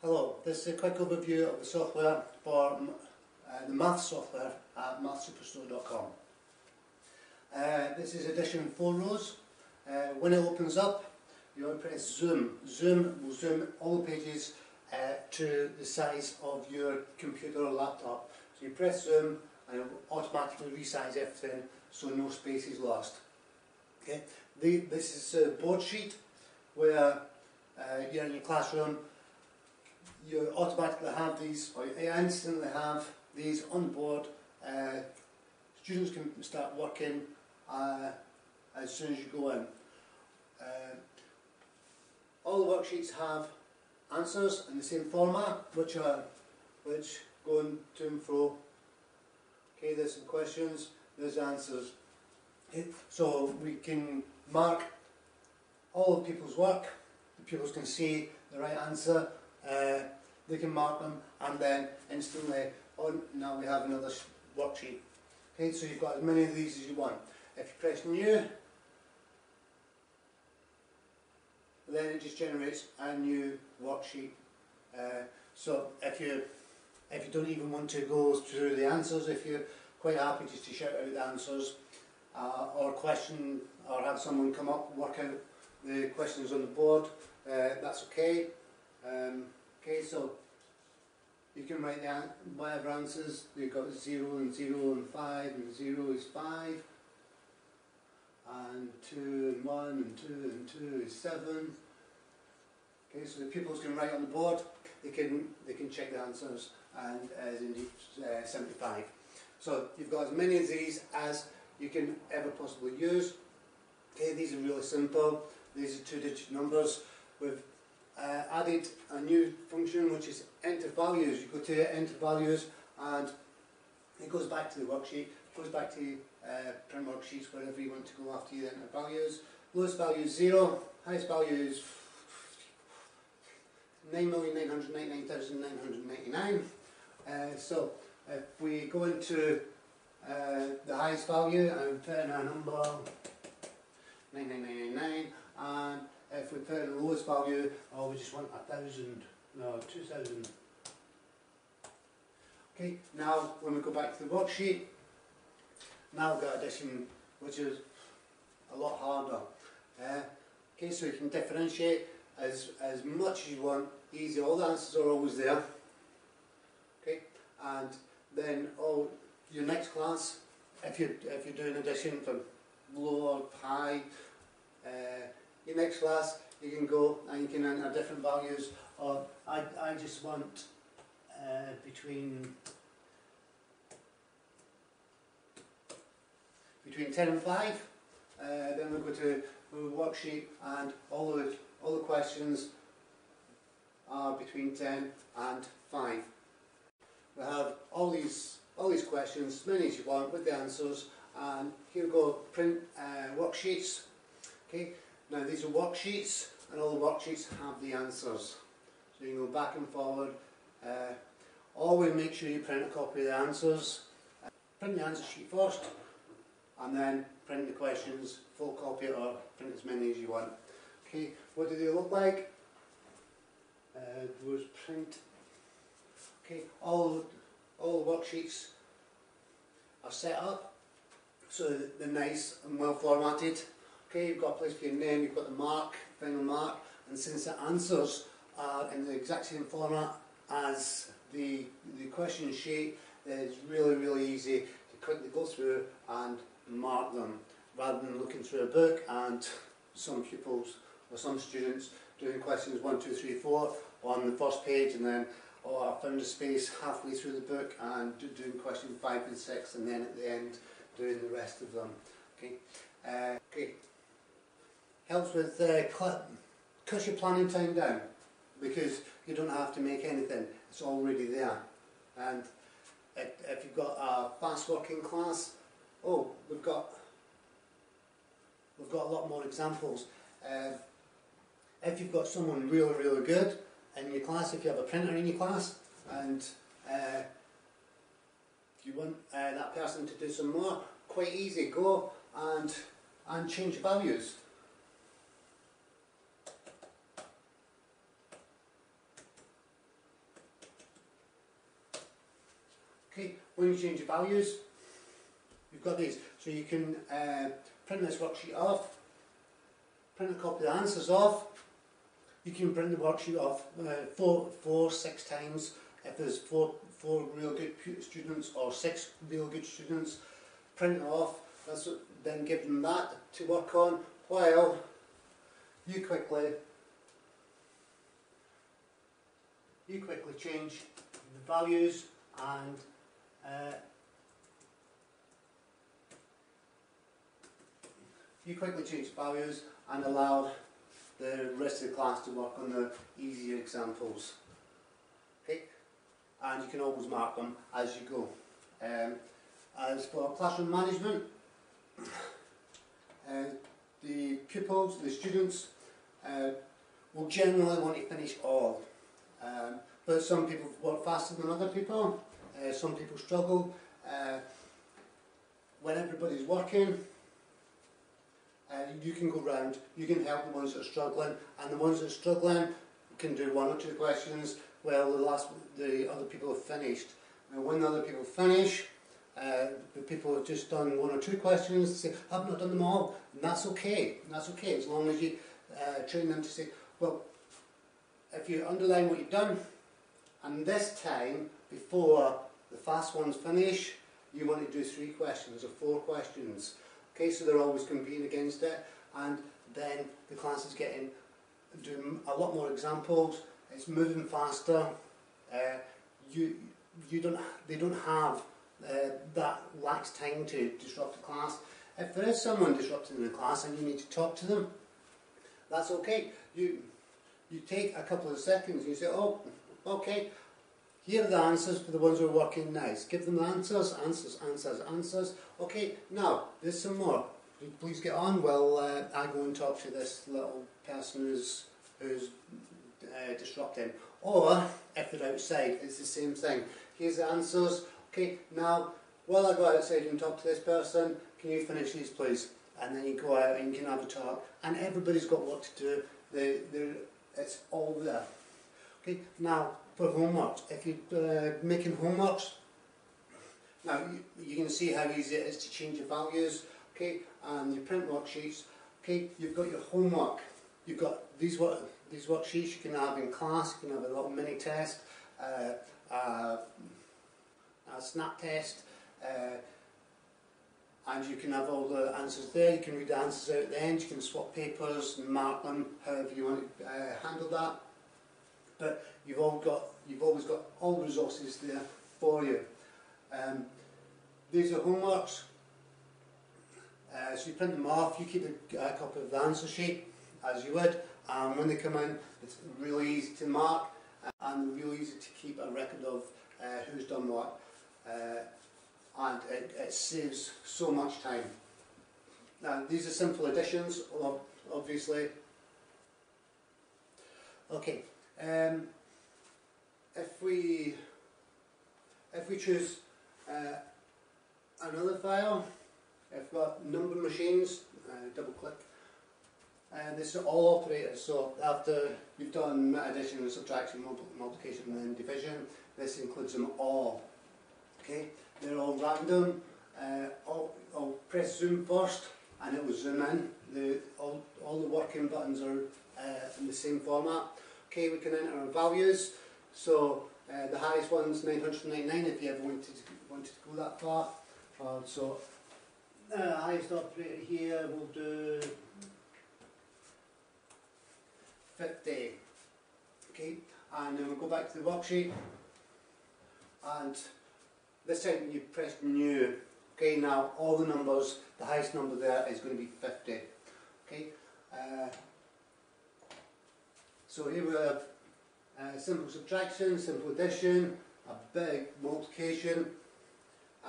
Hello, this is a quick overview of the software for the math software at MathSuperstore.com. This is edition 4 rows. When it opens up, you press zoom. Zoom will zoom all the pages to the size of your computer or laptop. So you press zoom and it will automatically resize everything so no space is lost. Okay. This is a board sheet where you're in your classroom. You automatically have these, or you instantly have these on board. Students can start working as soon as you go in. All the worksheets have answers in the same format, which go to and fro. Okay, there's some questions, there's answers. Okay, so we can mark all of people's work. The pupils can see the right answer. They can mark them, and then instantly on, now we have another worksheet. Okay, so you've got as many of these as you want. If you press new, then it just generates a new worksheet. So if you don't even want to go through the answers, if you're quite happy just to shout out the answers or question, or have someone come up, work out the questions on the board, that's okay. Okay, so you can write down whatever answers. You've got 0 and 0 and 5, and 0 is 5, and 2 and 1, and 2 and 2 is 7. Okay, so the pupils can write on the board. They can check the answers, and as in 75. So you've got as many of these as you can ever possibly use. Okay, these are really simple. These are 2-digit numbers. We've added a new function which is enter values. You go to enter values and it goes back to the worksheet, goes back to print worksheets, wherever you want to go after you enter values. Lowest value is 0, highest value is 9,999,999. So if we go into the highest value and put in our number 99999, and if we put in the lowest value, oh, we just want 1,000, no, 2,000. Okay, now when we go back to the worksheet, now we've got addition, which is a lot harder. Okay, so you can differentiate as much as you want, easy, all the answers are always there. Okay, and then your next class, if you're doing addition from low or high, your next class you can go and you can enter different values, or I just want between 10 and 5, then we'll go to the worksheet and all the questions are between 10 and 5. We have all these questions, as many as you want, with the answers, and here we go, print worksheets. Okay. Now these are worksheets, and all the worksheets have the answers. So you can go back and forward. Always make sure you print a copy of the answers. Print the answer sheet first, and then print the questions, full copy, or print as many as you want. Okay, what do they look like? Those print. Okay, all the worksheets are set up so that they're nice and well formatted. Okay, you've got a place for your name, you've got the mark, final mark, and since the answers are in the exact same format as the question sheet, then it's really easy to quickly go through and mark them, rather than looking through a book and some pupils or some students doing questions 1, 2, 3, 4 on the first page, and then, oh, I found a space halfway through the book and doing question 5 and 6, and then at the end doing the rest of them. Okay. Okay. Helps with cuts your planning time down, because you don't have to make anything, it's already there. And if you've got a fast working class, oh, we've got a lot more examples. If you've got someone really good in your class, if you have a printer in your class, and if you want that person to do some more, quite easy, go and change values. Okay, when you change your values, you've got these. So you can print this worksheet off, print a copy of the answers off. You can print the worksheet off six times if there's four real good students or six real good students. Print it off, then give them that to work on while you quickly change the values and allow the rest of the class to work on the easier examples. Okay, and you can always mark them as you go. As for classroom management, the pupils, the students, will generally want to finish all. But some people work faster than other people, some people struggle. When everybody's working, you can go round, you can help the ones that are struggling, and the ones that are struggling can do one or two questions while the other people have finished. Now, when the other people finish, the people have just done one or two questions, say, I've not done them all, and that's okay. That's okay, as long as you train them to say, well, if you underline what you've done, and this time, before the fast ones finish, you want to do 3 questions or 4 questions. Okay, so they're always competing against it, and then the class is doing a lot more examples. It's moving faster. They don't have that lacks time to disrupt the class. If there is someone disrupting the class and you need to talk to them, that's okay. You take a couple of seconds and you say, oh, okay, here are the answers for the ones who are working nice. Give them the answers. Okay, now, there's some more. Please get on while I go and talk to this little person who's disrupting. Or, if they're outside, it's the same thing. Here's the answers. Okay, now, while I go outside and talk to this person, can you finish these, please? And then you go out and you can have a talk. And everybody's got work to do. It's all there. Okay, now for homework, if you're making homeworks, now you can see how easy it is to change your values, okay, and your print worksheets. Okay, you've got your homework, you've got these worksheets you can have in class, you can have a little mini test, a snap test, and you can have all the answers there, you can read the answers out at the end, you can swap papers and mark them however you want to handle that. But you've always got all the resources there for you. These are homeworks, so you print them off, you keep a copy of the answer sheet as you would, and when they come in it's really easy to mark and really easy to keep a record of who's done what. And it saves so much time. Now, these are simple additions, obviously. Okay, if we choose another file, I've got number machines. Double click, and this is all operators. So after you've done addition, subtraction, multiplication, and then division, this includes them all. Okay. They're all random. I'll press zoom first and it will zoom in. All the working buttons are in the same format. Okay, we can enter our values. So the highest one's 999 if you ever wanted to go that far. So highest operator here will do 50. Okay, and then we'll go back to the worksheet and this time you press new. Okay, now all the numbers, the highest number there is going to be 50. Okay, so here we have simple subtraction, simple addition, a big multiplication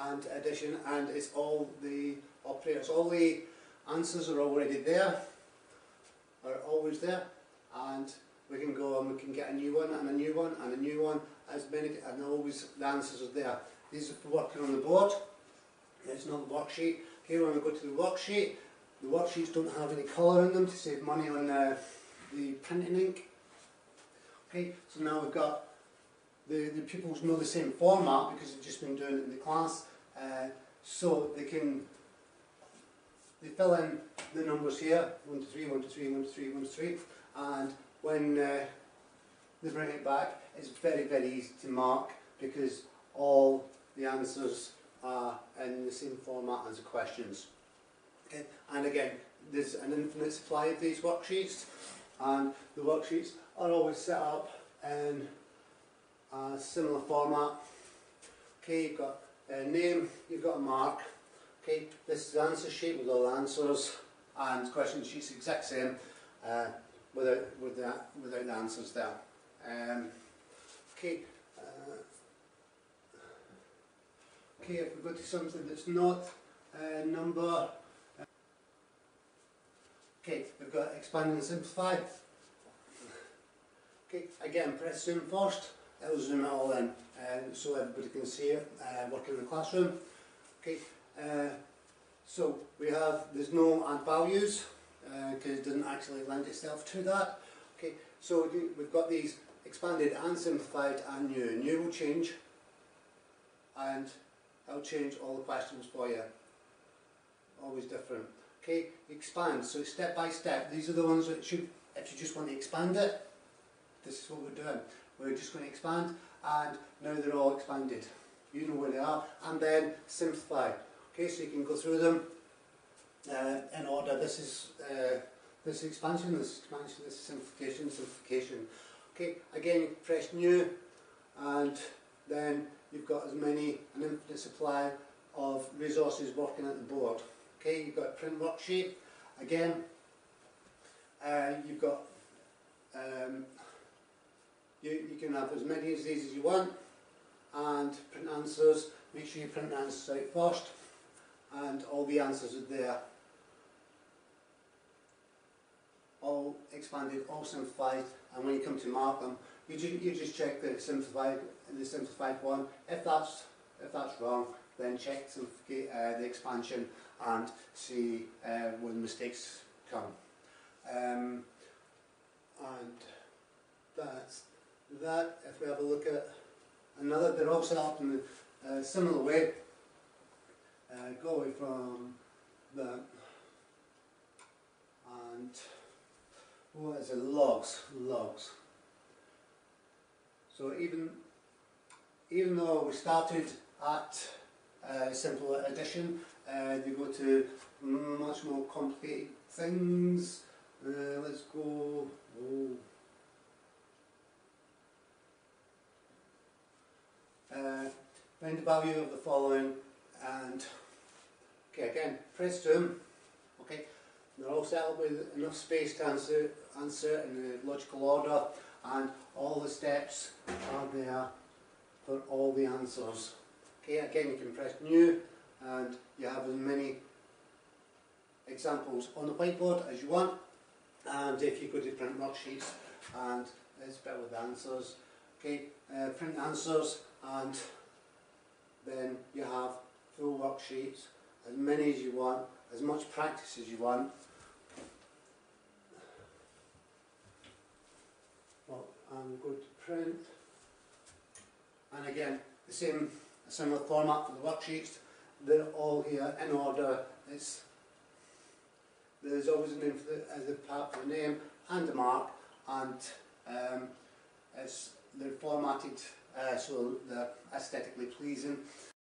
and addition, and it's all the operators. All the answers are already there, are always there, and we can go and we can get a new one and a new one and a new one, as many, and always the answers are there. These are for working on the board. It's not the worksheet. Here, when we go to the worksheets don't have any colour in them to save money on the printing ink. Okay, so now we've got the pupils know the same format because they've just been doing it in the class, so they fill in the numbers here, 1 to 3, 1 to 3, 1 to 3, 1 to 3, and when they bring it back, it's very, very easy to mark because all the answers are in the same format as the questions. Okay. And again, there's an infinite supply of these worksheets, and the worksheets are always set up in a similar format. Okay, you've got a name, you've got a mark. Okay, this is the answer sheet with all the answers, and question sheet's the exact same without the answers there. Okay. Okay, if we go to something that's not a number. Okay, we've got expand and simplify. Okay, again, press zoom first. It'll zoom it all in so everybody can see it working in the classroom. Okay, so we have, there's no add values because it doesn't actually lend itself to that. Okay, so we've got these expanded and simplified and new. New will change, and I'll change all the questions for you. Always different. Okay, expand, so step by step. These are the ones that should, if you just want to expand it, this is what we're doing. We're just going to expand, and now they're all expanded. You know where they are. And then simplify. Okay, so you can go through them in order. This is expansion, this is expansion, this is simplification, simplification. Okay, again, press new, and then you've got as many, an infinite supply of resources working at the board. Okay, you've got a print worksheet. Again, you've got, you can have as many of these as you want, and print answers. Make sure you print the answers out first, and all the answers are there. All expanded, all simplified, and when you come to mark them, you just check the simplified one. If that's wrong, then check the expansion and see where the mistakes come. And that's that. If we have a look at another, they're all set up in a similar way. Go away from that. And what is it? Logs. Logs. So even though we started at simple addition, they go to much more complicated things. Let's go. Oh. Find the value of the following, and okay, again, press zoom. Okay, they're all set up with enough space to answer in a logical order, and all the steps are there for all the answers. Okay, again, you can press new, and you have as many examples on the whiteboard as you want. And if you go to print worksheets, and it's better with answers. Okay, print answers, and then you have full worksheets, as many as you want, as much practice as you want. Well, I'm going to print, and again, the same similar format for the worksheets. They're all here in order. There's always an infinite as a part for the name and the mark, and they're formatted so they're aesthetically pleasing.